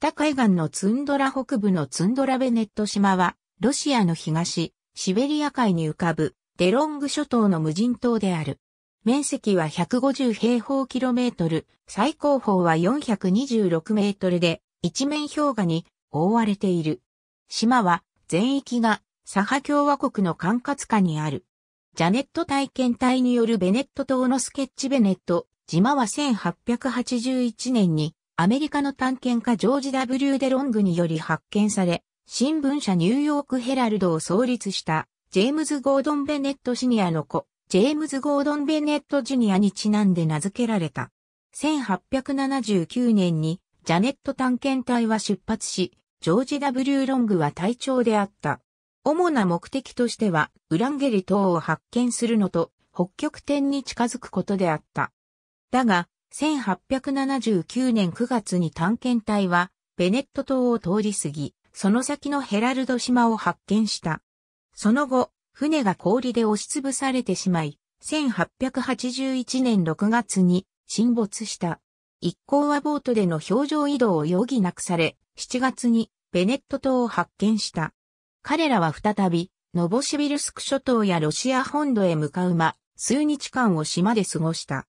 北海岸のツンドラ北部のツンドラベネット島は、ロシアの東、シベリア海に浮かぶ、デロング諸島の無人島である。面積は150平方キロメートル、最高峰は426メートルで、一面氷河に覆われている。島は、全域が、サハ共和国の管轄下にある。ジャネット体験隊によるベネット島のスケッチベネット、島は1881年に、アメリカの探検家ジョージ・ W ・デロングにより発見され、新聞社ニューヨークヘラルドを創立した、ジェームズ・ゴードン・ベネット・シニアの子、ジェームズ・ゴードン・ベネット・ジュニアにちなんで名付けられた。1879年に、ジャネット探検隊は出発し、ジョージ・ W ・ロングは隊長であった。主な目的としては、ウランゲリ島を発見するのと、北極点に近づくことであった。だが、1879年9月に探検隊は、ベネット島を通り過ぎ、その先のヘラルド島を発見した。その後、船が氷で押しつぶされてしまい、1881年6月に沈没した。一行はボートでの氷上移動を余儀なくされ、7月にベネット島を発見した。彼らは再び、ノボシビルスク諸島やロシア本土へ向かうま、数日間を島で過ごした。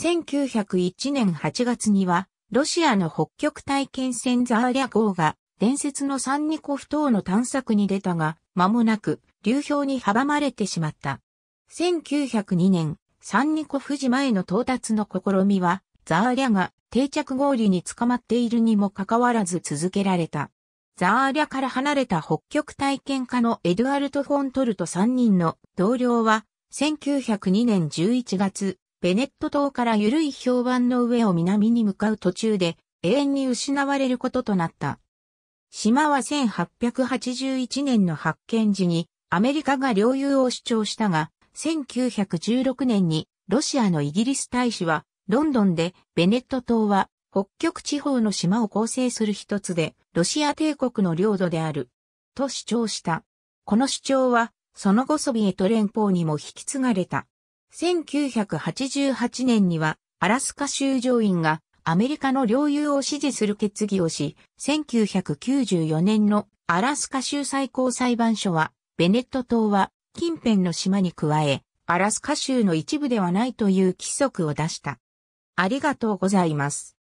1901年8月には、ロシアの北極体験船ザーリャ号が、伝説のサンニコフ島の探索に出たが、間もなく、流氷に阻まれてしまった。1902年、サンニコフ島への到達の試みは、ザーリャが定着氷に捕まっているにもかかわらず続けられた。ザーリャから離れた北極体験家のエドゥアルト・フォントルと3人の同僚は、1902年11月、ベネット島から緩い氷板の上を南に向かう途中で永遠に失われることとなった。島は1881年の発見時にアメリカが領有を主張したが、1916年にロシアのイギリス大使はロンドンでベネット島は北極地方の島を構成する一つでロシア帝国の領土であると主張した。この主張はその後ソビエト連邦にも引き継がれた。1988年にはアラスカ州上院がアメリカの領有を支持する決議をし、1994年のアラスカ州最高裁判所は、ベネット島は近辺の島に加え、アラスカ州の一部ではないという規則を出した。ありがとうございます。